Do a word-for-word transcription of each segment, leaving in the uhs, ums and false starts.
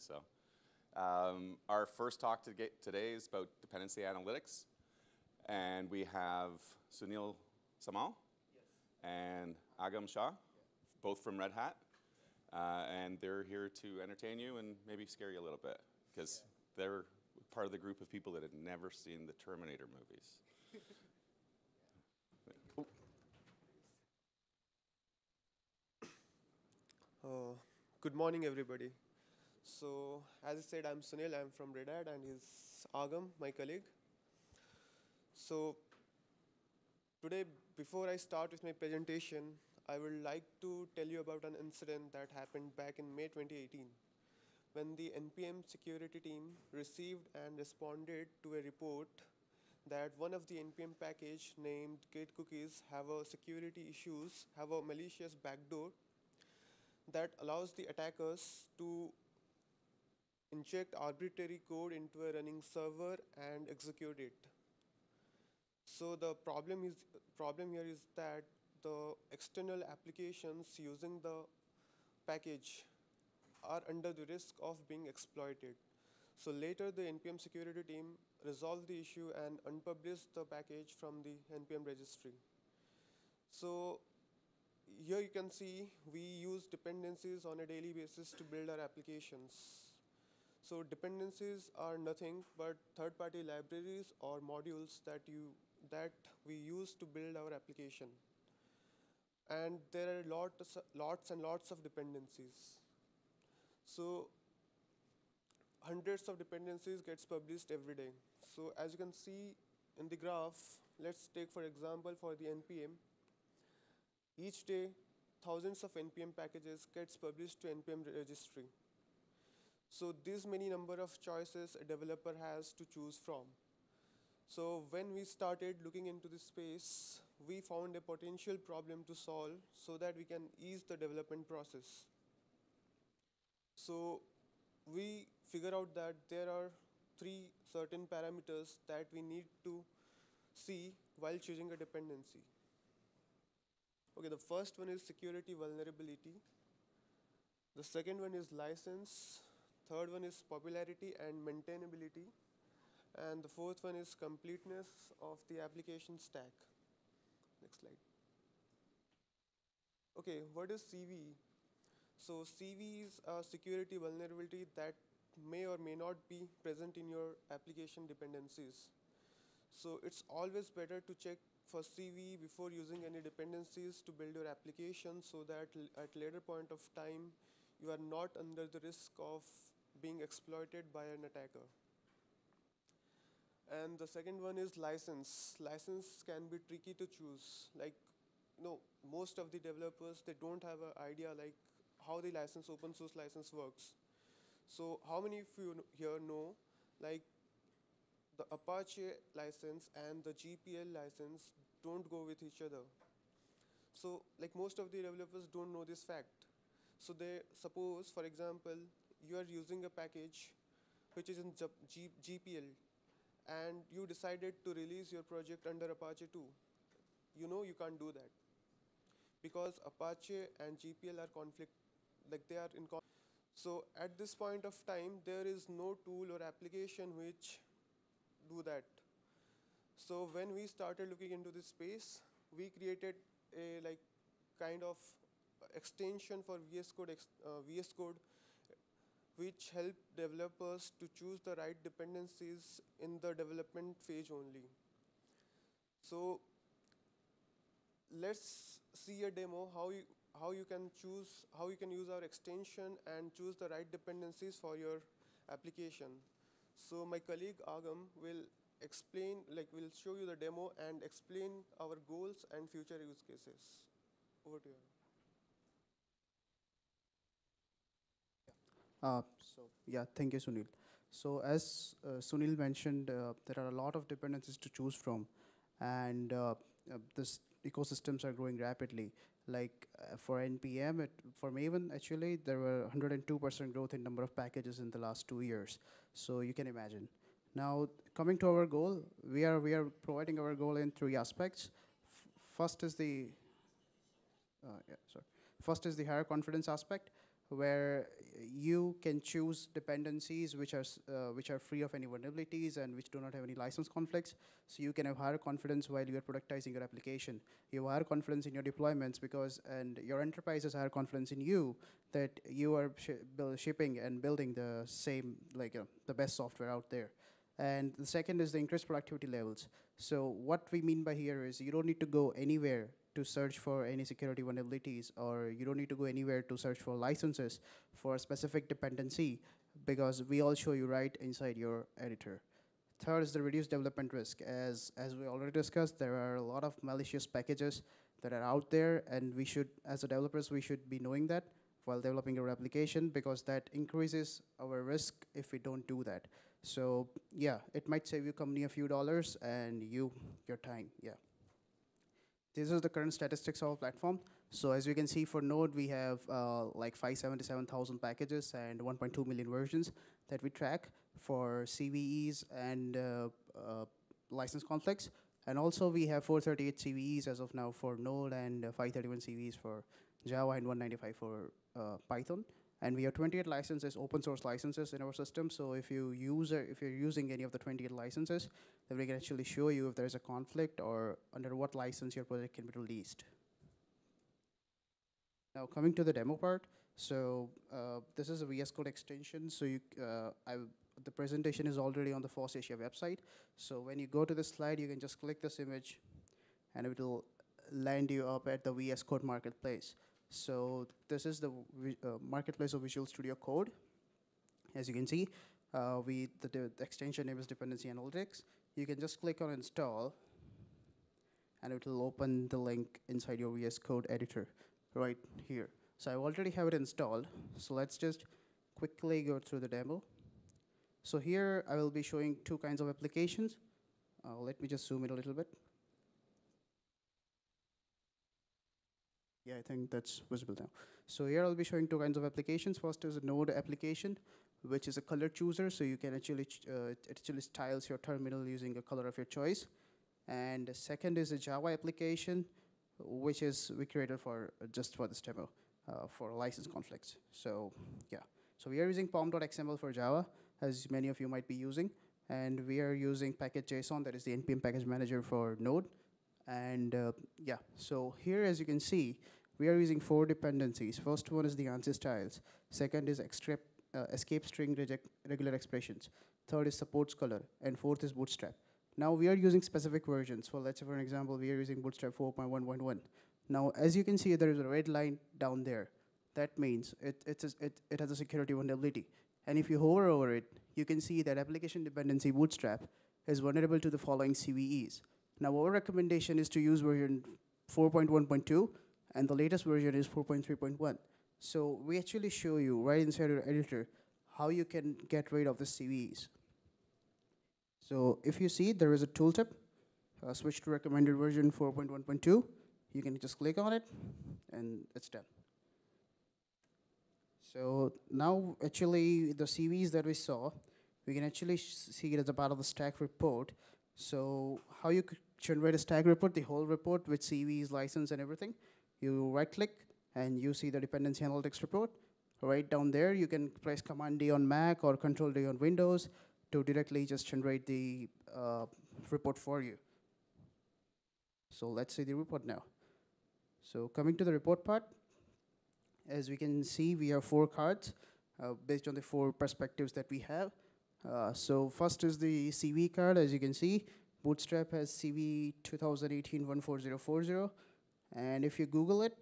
So um, our first talk to get today is about dependency analytics. And we have Sunil Samal yes. and Aagam Shah, yes. both from Red Hat. Uh, and they're here to entertain you and maybe scare you a little bit, because yeah. they're part of the group of people that had never seen the Terminator movies. yeah. oh. Uh, good morning, everybody. So as I said, I'm Sunil. I'm from Red Hat, and he's Aagam, my colleague. So today, before I start with my presentation, I would like to tell you about an incident that happened back in May twenty eighteen, when the N P M security team received and responded to a report that one of the N P M package named GateCookies have a security issues, have a malicious backdoor that allows the attackers to inject arbitrary code into a running server and execute it. So the problem is problem here is that the external applications using the package are under the risk of being exploited. So later, the N P M security team resolved the issue and unpublished the package from the N P M registry. So here you can see we use dependencies on a daily basis to build our applications. So dependencies are nothing but third-party libraries or modules that, you, that we use to build our application. And there are lots, lots and lots of dependencies. So hundreds of dependencies gets published every day. So as you can see in the graph, let's take, for example, for the N P M. Each day, thousands of N P M packages gets published to N P M registry. So this many number of choices a developer has to choose from. So when we started looking into this space, we found a potential problem to solve so that we can ease the development process. So we figure out that there are three certain parameters that we need to see while choosing a dependency. Okay, the first one is security vulnerability. The second one is license. Third one is popularity and maintainability. And the fourth one is completeness of the application stack. Next slide. Okay, what is C V E? So C V E is a security vulnerability that may or may not be present in your application dependencies. So it's always better to check for C V E before using any dependencies to build your application so that at later point of time, you are not under the risk of being exploited by an attacker. And the second one is license. License can be tricky to choose. Like, you know, most of the developers, they don't have an idea like how the license, open source license works. So how many of you here know, like, the Apache license and the G P L license don't go with each other? So like most of the developers don't know this fact. So they suppose, for example, you are using a package which is in G P L. And you decided to release your project under Apache two. You know you can't do that because Apache and G P L are conflict, like they are in conflict. So at this point of time, there is no tool or application which do that. So when we started looking into this space, we created a like kind of extension for V S Code, uh, V S Code. Which help developers to choose the right dependencies in the development phase only. So let's see a demo how you, how you can choose, how you can use our extension and choose the right dependencies for your application. So my colleague Aagam will explain, like will show you the demo and explain our goals and future use cases. Over to you. Uh, so yeah, thank you, Sunil. So as uh, Sunil mentioned, uh, there are a lot of dependencies to choose from, and uh, uh, this ecosystems are growing rapidly. Like uh, for N P M, it, for Maven, actually, there were one hundred two percent growth in number of packages in the last two years. So you can imagine. Now, coming to our goal, we are we are providing our goal in three aspects. F first is the uh, yeah, sorry. First is the higher confidence aspect. where you can choose dependencies which are uh, which are free of any vulnerabilities and which do not have any license conflicts. So you can have higher confidence while you are productizing your application. You have higher confidence in your deployments because, and your enterprise has higher confidence in you that you are sh build, shipping and building the same, like uh, the best software out there. And the second is the increased productivity levels. So what we mean by here is you don't need to go anywhere to search for any security vulnerabilities, or you don't need to go anywhere to search for licenses for a specific dependency, because we all show you right inside your editor. Third is the reduced development risk. As, as we already discussed, there are a lot of malicious packages that are out there, and we should, as developers, we should be knowing that while developing our application, because that increases our risk if we don't do that. So yeah, it might save your company a few dollars and you your time, yeah. This is the current statistics of our platform. So as you can see, for Node, we have uh, like five hundred seventy-seven thousand packages and one point two million versions that we track for C V Es and uh, uh, license conflicts. And also, we have four hundred thirty-eight C V Es as of now for Node and uh, five hundred thirty-one C V Es for Java and one ninety-five for uh, Python. And we have twenty-eight licenses, open source licenses in our system. So if you use, if you're using any of the twenty-eight licenses, then we can actually show you if there is a conflict or under what license your project can be released. Now coming to the demo part. So uh, this is a V S Code extension. So you, uh, I, the presentation is already on the Force Asia website. So when you go to this slide, you can just click this image, and it will land you up at the V S Code marketplace. So this is the uh, marketplace of Visual Studio Code. As you can see, uh, we the, the extension name is Dependency Analytics. You can just click on Install, and it will open the link inside your V S Code editor right here. So I already have it installed. So let's just quickly go through the demo. So here I will be showing two kinds of applications. Uh, let me just zoom in a little bit. Yeah, I think that's visible now. So here I'll be showing two kinds of applications. First is a Node application, which is a color chooser. So you can actually, uh, it actually styles your terminal using a color of your choice. And the second is a Java application, which is we created for uh, just for this demo, uh, for license conflicts. So yeah, so we are using pom dot X M L for Java, as many of you might be using. And we are using package dot J S O N, that is the N P M package manager for Node. And uh, yeah, so here, as you can see, we are using four dependencies. First one is the ANSI styles. Second is escape, uh, escape string regular expressions. Third is supports color. And fourth is bootstrap. Now, we are using specific versions. So let's say, for an example, we are using bootstrap four point one point one. Now, as you can see, there is a red line down there. That means it, it's a, it, it has a security vulnerability. And if you hover over it, you can see that application dependency bootstrap is vulnerable to the following C V Es. Now, our recommendation is to use version four point one point two, and the latest version is four point three point one. So we actually show you right inside your editor how you can get rid of the C V Es. So if you see, there is a tooltip, uh, switch to recommended version four point one point two. You can just click on it, and it's done. So now, actually, the C V Es that we saw, we can actually see it as a part of the stack report. So how you could generate a stack report, the whole report with C Vs, license, and everything. You right-click, and you see the dependency analytics report. Right down there, you can press Command D on Mac or Control D on Windows to directly just generate the uh, report for you. So let's see the report now. So coming to the report part, as we can see, we have four cards uh, based on the four perspectives that we have. Uh, so first is the C V E card. As you can see, Bootstrap has C V E two thousand eighteen dash one four zero four zero. And if you Google it,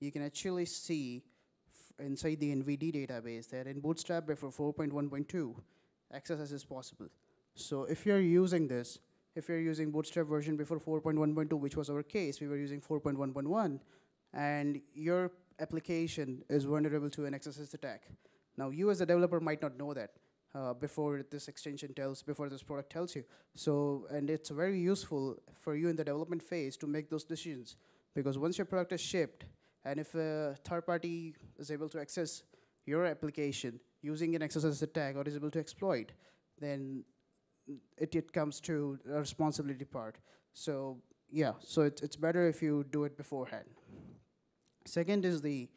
you can actually see inside the N V D database that in Bootstrap before four point one point two, X S S is possible. So if you're using this, if you're using Bootstrap version before four point one point two, which was our case, we were using four point one point one, and your application is vulnerable to an X S S attack. Now, you as a developer might not know that uh, before this extension tells, before this product tells you. So, and it's very useful for you in the development phase to make those decisions. Because once your product is shipped, and if a third party is able to access your application using an X S S attack or is able to exploit, then it, it comes to a responsibility part. So, yeah, so it, it's better if you do it beforehand. Second is the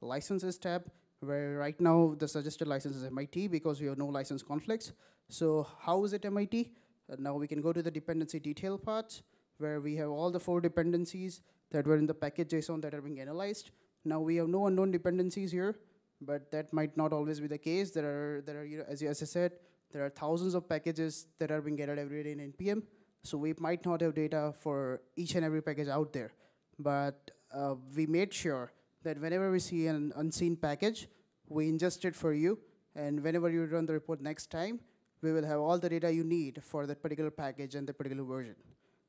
licenses tab, where right now the suggested license is M I T because we have no license conflicts. So how is it M I T? Uh, now we can go to the dependency detail part, where we have all the four dependencies that were in the package JSON that are being analyzed. Now we have no unknown dependencies here, but that might not always be the case. There are, there are you know, as, as I said, there are thousands of packages that are being added every day in N P M, so we might not have data for each and every package out there. But uh, we made sure that whenever we see an unseen package, we ingest it for you, and whenever you run the report next time, we will have all the data you need for that particular package and the particular version.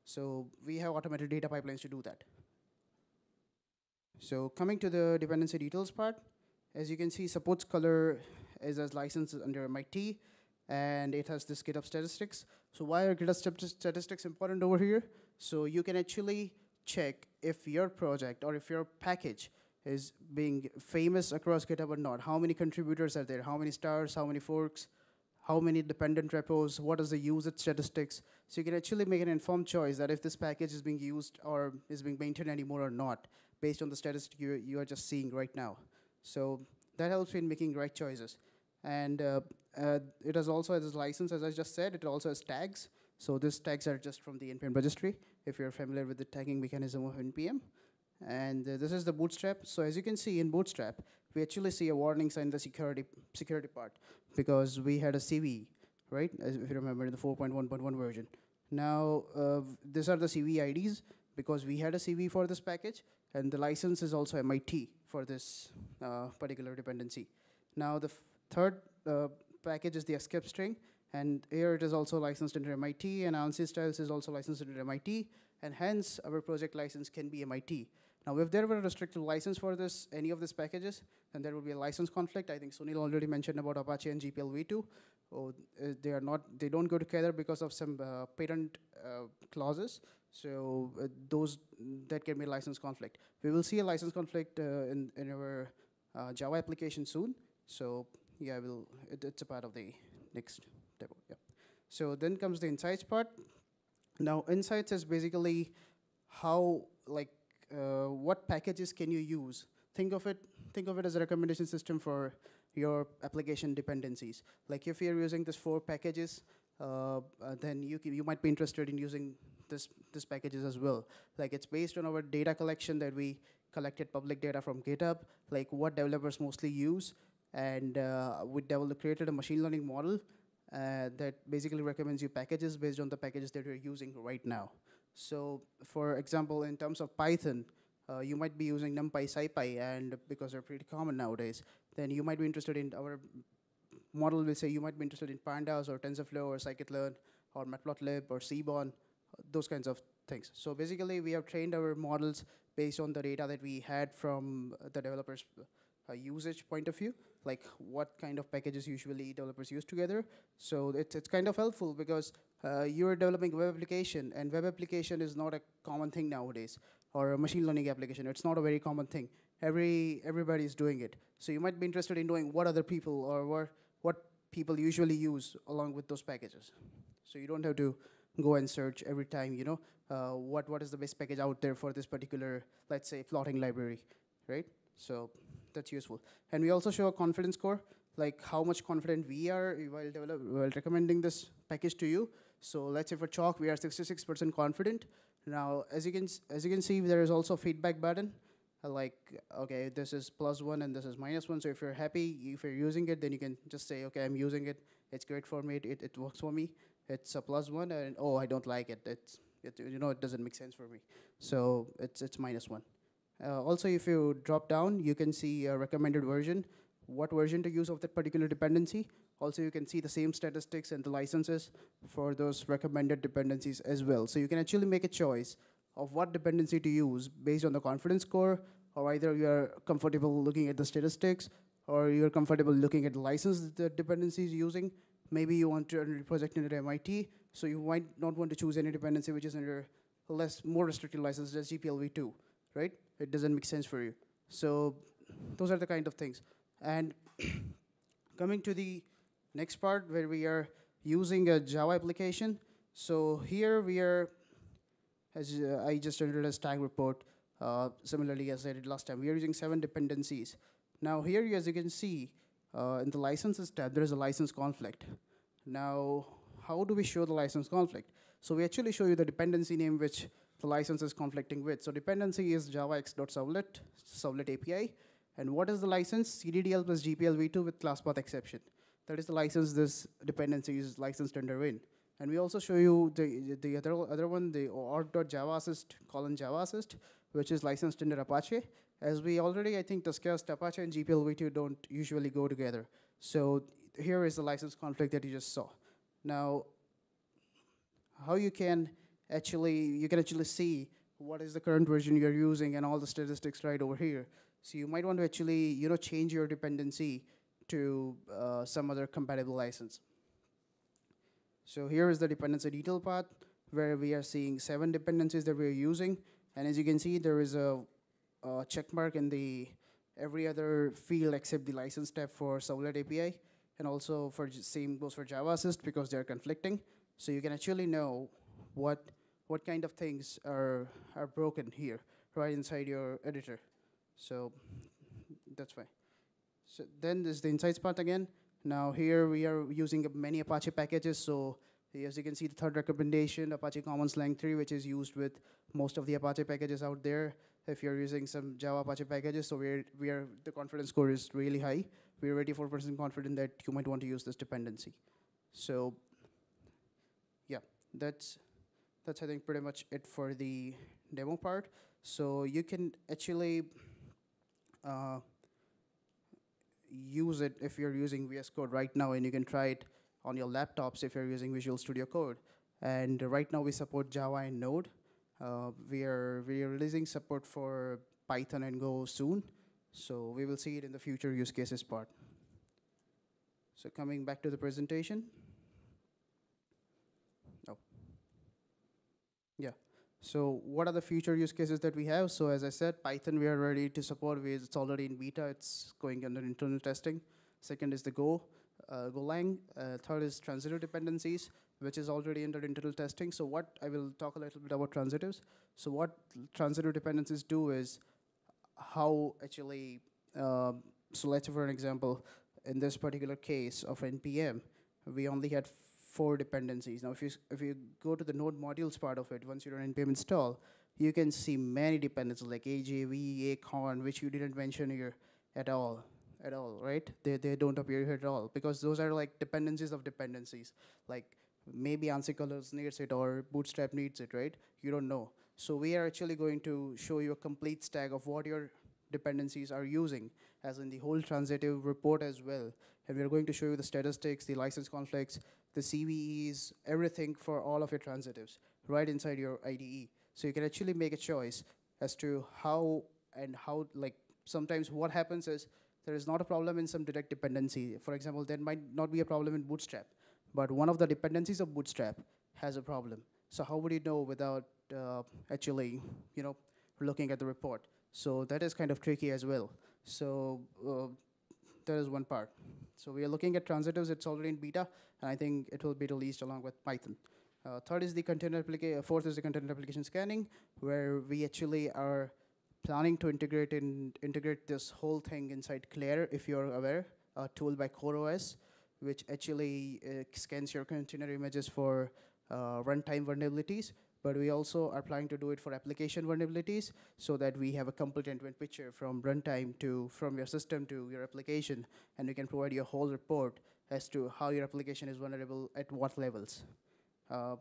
So we have automated data pipelines to do that. So coming to the dependency details part, as you can see, supports color is as licensed under M I T, and it has this GitHub statistics. So why are GitHub statistics important over here? So you can actually check if your project or if your package is being famous across GitHub or not. How many contributors are there? How many stars? How many forks? How many dependent repos? What is the usage statistics? So you can actually make an informed choice that if this package is being used or is being maintained anymore or not, based on the statistic you, you are just seeing right now. So that helps in making right choices. And uh, uh, it has also has this license, as I just said. It also has tags. So these tags are just from the N P M registry, if you're familiar with the tagging mechanism of N P M. And uh, this is the Bootstrap. So as you can see in Bootstrap, we actually see a warning sign in the security, security part, because we had a C V E, right? As if you remember, in the four point one point one version. Now, uh, these are the C V E I Ds, because we had a C V E for this package, and the license is also M I T for this uh, particular dependency. Now, the third uh, package is the escape string, and here it is also licensed under M I T, and ANSI styles is also licensed under M I T, and hence our project license can be M I T. Now, if there were a restricted license for this, any of these packages, then there would be a license conflict. I think Sunil already mentioned about Apache and G P L v two. Oh, uh, they are not; they don't go together because of some uh, patent uh, clauses. So uh, those that can be a license conflict. We will see a license conflict uh, in in our uh, Java application soon. So yeah, we'll, it, it's a part of the next demo. Yeah. So then comes the insights part. Now, insights is basically how, like, uh, what packages can you use? Think of it. Think of it as a recommendation system for your application dependencies. Like, if you're using these four packages, uh, uh, then you can, you might be interested in using this this packages as well. Like, it's based on our data collection that we collected public data from GitHub, like what developers mostly use, and uh, we developed, created a machine learning model uh, that basically recommends you packages based on the packages that you're using right now. So, for example, in terms of Python, uh, you might be using NumPy, SciPy, and because they're pretty common nowadays, then you might be interested in, our model will say you might be interested in Pandas or TensorFlow or scikit-learn or Matplotlib or Seaborn, those kinds of things. So basically, we have trained our models based on the data that we had from the developers' uh, usage point of view, like what kind of packages usually developers use together. So it's, it's kind of helpful because uh, you're developing a web application, and web application is not a common thing nowadays, or a machine learning application. It's not a very common thing. Every, everybody is doing it. So you might be interested in knowing what other people or what, what people usually use along with those packages. So you don't have to go and search every time, you know, uh, what, what is the best package out there for this particular, let's say, plotting library, right? So that's useful. And we also show a confidence score, like how much confident we are while, develop, while recommending this package to you. So let's say for chalk, we are sixty-six percent confident. Now, as you can, as you can see, there is also a feedback button. Uh, like, okay, this is plus one and this is minus one. So if you're happy, if you're using it, then you can just say, okay, I'm using it. It's great for me. It, it, it works for me. It's a plus one, and oh, I don't like it. It's, it, you know, it doesn't make sense for me. So it's, it's minus one. Uh, also, if you drop down, you can see a recommended version, what version to use of that particular dependency. Also, you can see the same statistics and the licenses for those recommended dependencies as well. So you can actually make a choice of what dependency to use based on the confidence score, or either you're comfortable looking at the statistics, or you're comfortable looking at the license the dependency is using. Maybe you want to run your project under M I T, so you might not want to choose any dependency which is under less, more restricted license as G P L v two, right? It doesn't make sense for you. So those are the kind of things. And coming to the next part, where we are using a Java application. So here we are, as uh, I just entered a stack report, uh, similarly as I did last time, we are using seven dependencies. Now here, as you can see, uh, in the licenses tab, there is a license conflict. Now, how do we show the license conflict? So we actually show you the dependency name which the license is conflicting with. So dependency is javax.servlet, servlet A P I. And what is the license? C D D L plus G P L v two with class path exception. That is the license this dependency is licensed under in. And we also show you the, the other, other one, the auth.javaassist, colon javaassist, which is licensed under Apache. As we already, I think, discussed, Apache and G P L v two don't usually go together. So here is the license conflict that you just saw. Now, how you can actually, you can actually see what is the current version you're using and all the statistics right over here. So you might want to actually, you know, change your dependency to uh, some other compatible license. So here is the dependency detail path, where we are seeing seven dependencies that we are using. And as you can see, there is a, a check mark in the every other field except the license tab for Servlet A P I. And also for same goes for JavaAssist because they're conflicting. So you can actually know what, what kind of things are, are broken here, right inside your editor. So that's why. So then there's the insights part again. Now here we are using many Apache packages, so as you can see the third recommendation, Apache Commons lang three, which is used with most of the Apache packages out there. If you're using some Java Apache packages, so we're, we are, the confidence score is really high. We're eighty-four percent confident that you might want to use this dependency. So yeah, that's, that's I think pretty much it for the demo part. So you can actually, uh, use it if you're using V S Code right now, and you can try it on your laptops if you're using Visual Studio Code. And uh, right now we support Java and Node. Uh, we are we are releasing support for Python and Go soon, so we will see it in the future use cases part. So coming back to the presentation. Oh, yeah. So what are the future use cases that we have? So as I said, Python we are ready to support. We, it's already in beta. It's going under internal testing. Second is the Go, uh, Golang. Uh, third is transitive dependencies, which is already under internal testing. So what I will talk a little bit about transitives. So what transitive dependencies do is how actually, uh, so let's say for an example, in this particular case of N P M, we only had four dependencies. Now, if you, if you go to the node modules part of it, once you run N P M install, you can see many dependencies like A J V, Acon, which you didn't mention here at all, at all, right? They, they don't appear here at all, because those are like dependencies of dependencies. Like maybe ANSI colors needs it or Bootstrap needs it, right? You don't know. So we are actually going to show you a complete stack of what your dependencies are using, as in the whole transitive report as well. And we're going to show you the statistics, the license conflicts, the C V Es, everything for all of your transitives right inside your I D E. So you can actually make a choice as to how and how, like sometimes what happens is there is not a problem in some direct dependency. For example, there might not be a problem in Bootstrap, but one of the dependencies of Bootstrap has a problem. So how would you know without uh, actually, you know, looking at the report? So that is kind of tricky as well. So uh, that is one part. So we are looking at transitives. It's already in beta, and I think it will be released along with Python. Uh, third is the container application. Fourth is the container application scanning, where we actually are planning to integrate in integrate this whole thing inside Claire, if you're aware, a tool by CoreOS, which actually uh, scans your container images for uh, runtime vulnerabilities. But we also are planning to do it for application vulnerabilities, so that we have a complete end-to-end picture from runtime to from your system to your application, and we can provide you a whole report as to how your application is vulnerable at what levels. Uh,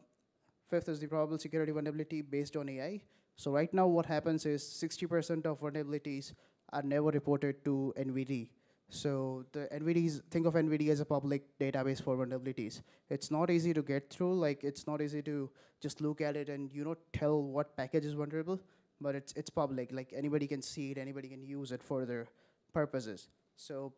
fifth is the probable security vulnerability based on A I. So right now what happens is sixty percent of vulnerabilities are never reported to N V D. So the N V Ds, think of N V D as a public database for vulnerabilities. It's not easy to get through, like it's not easy to just look at it and you know tell what package is vulnerable, but it's it's public, like anybody can see it, anybody can use it for their purposes. So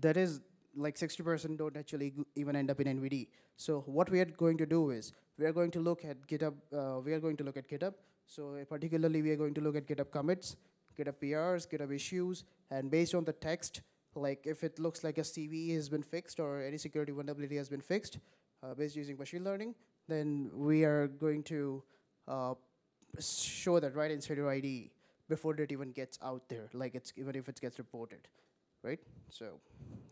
that is like sixty percent don't actually even end up in N V D. So what we are going to do is we are going to look at GitHub, uh, we are going to look at GitHub. So uh, particularly we are going to look at GitHub commits, GitHub P Rs, GitHub issues, and based on the text, like if it looks like a C V E has been fixed or any security vulnerability has been fixed, uh, based using machine learning, then we are going to uh, show that right inside your I D E. before it even gets out there, like it's even if it gets reported, right? So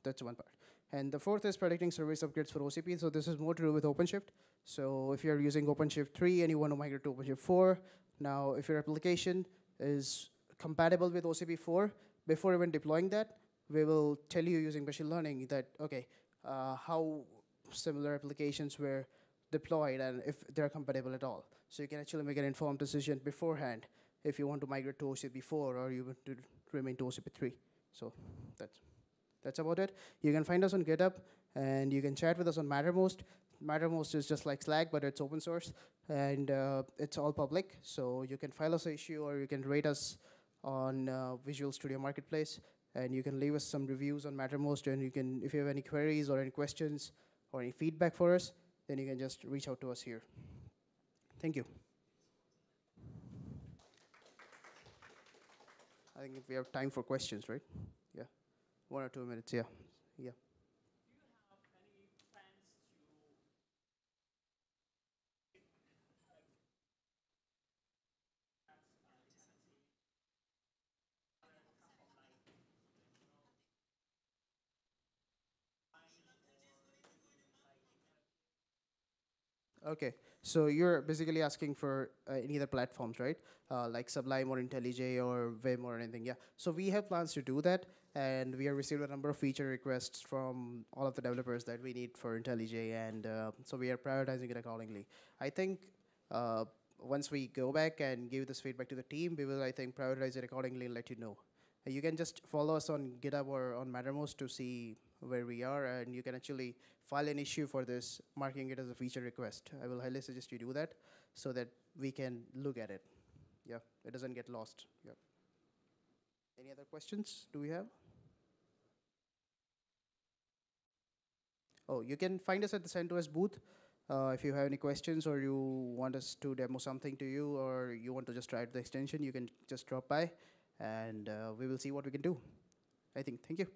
that's one part. And the fourth is predicting service upgrades for O C P. So this is more to do with OpenShift. So if you're using OpenShift three and you want to migrate to OpenShift four, now if your application is compatible with O C P four, before even deploying that, we will tell you using machine learning that, okay, uh, how similar applications were deployed and if they're compatible at all. So you can actually make an informed decision beforehand if you want to migrate to O C P four or you want to remain to O C P three. So that's, that's about it. You can find us on GitHub, and you can chat with us on Mattermost. Mattermost is just like Slack, but it's open source, and uh, it's all public. So you can file us an issue, or you can rate us on uh, Visual Studio Marketplace, and you can leave us some reviews on Mattermost, and you can, if you have any queries or any questions or any feedback for us, then you can just reach out to us here. Thank you. I think if we have time for questions, right? Yeah, one or two minutes. Yeah, yeah. Do you have any plans to? Okay. So you're basically asking for uh, any other platforms, right? Uh, like Sublime or IntelliJ or Vim or anything, yeah. So we have plans to do that, and we have received a number of feature requests from all of the developers that we need for IntelliJ, and uh, so we are prioritizing it accordingly. I think uh, once we go back and give this feedback to the team, we will, I think, prioritize it accordingly and let you know. Uh, you can just follow us on GitHub or on Mattermost to see where we are, and you can actually file an issue for this, marking it as a feature request. I will highly suggest you do that so that we can look at it. Yeah, it doesn't get lost. Yeah. Any other questions do we have? Oh, you can find us at the CentOS booth uh, if you have any questions or you want us to demo something to you or you want to just try the extension, you can just drop by and uh, we will see what we can do. I think, thank you.